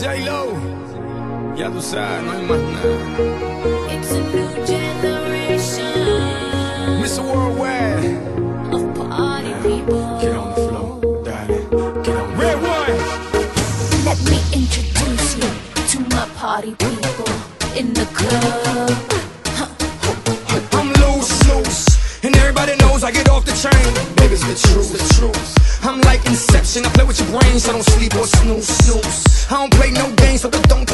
J-Lo, ya tú sabes, no hay más nada. It's a new generation, Mr. Worldwide, of party people. Get on the floor, darling, get on the red one. Let me introduce you to my party people in the club. I'm loose, and everybody knows I get off the train. Baby's the truth. I'm like Inception, I play with your brains, so I don't sleep or snooze. I don't play no games, so don't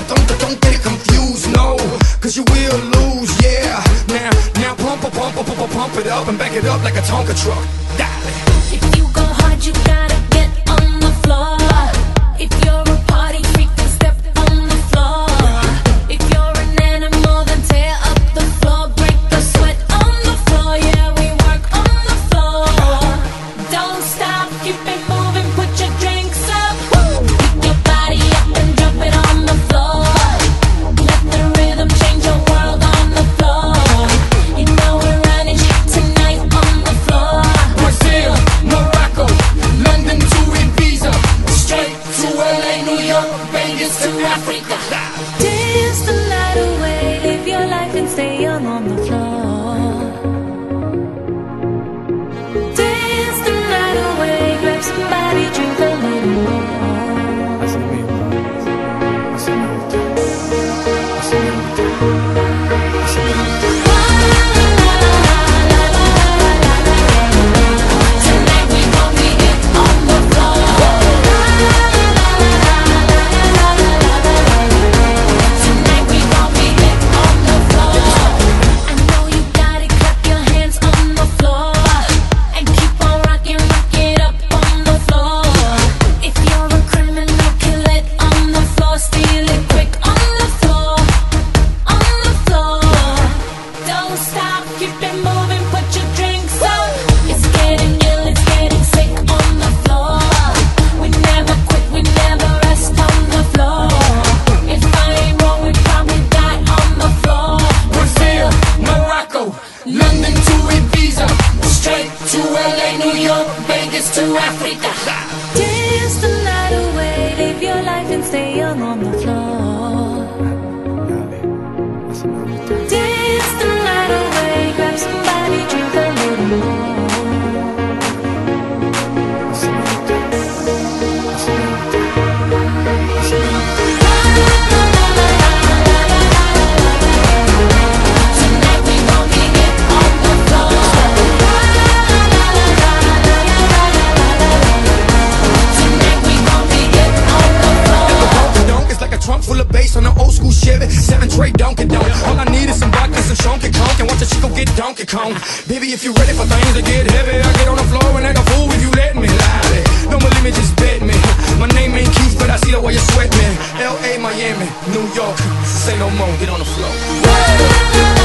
get it confused, no. Cause you will lose, yeah. Now pump it up and back it up like a Tonka truck. Darling, if you go hard, you gotta get on the floor. If you're a party freak, then step on the floor. If you're an animal, then tear up the floor. Break the sweat on the floor, yeah, we work on the floor. Don't stop. Keep it moving, put your drinks up. Pick your body up and drop it on the floor. Let the rhythm change your world on the floor. You know we're running tonight on the floor. Brazil, Morocco, London to Ibiza, straight to LA, New York, Vegas to Africa. Dance the night away, live your life and stay young on the floor. Somebody drink a little more. I see me, I see me, I see me, I see me. Tonight we gon' be it on the floor. Tonight we gon' be it on the floor. I know you got it, clap your hands on the floor. And keep on rocking, rock it up. To Africa, dance the night away, live your life and stay young on the floor. Dance the night away, grab somebody, drink a little more. On an old school Chevy, 7-tray Tonka. All I need is some vodka, some Tonka Coke, and watch a chico get Tonka Kong. Baby, if you're ready for things to get heavy, I get on the floor and act a fool if you let me. Lie, don't believe me, just bet me. My name ain't Keith, but I see the way you sweat me. L.A., Miami, New York, say no more, get on the floor.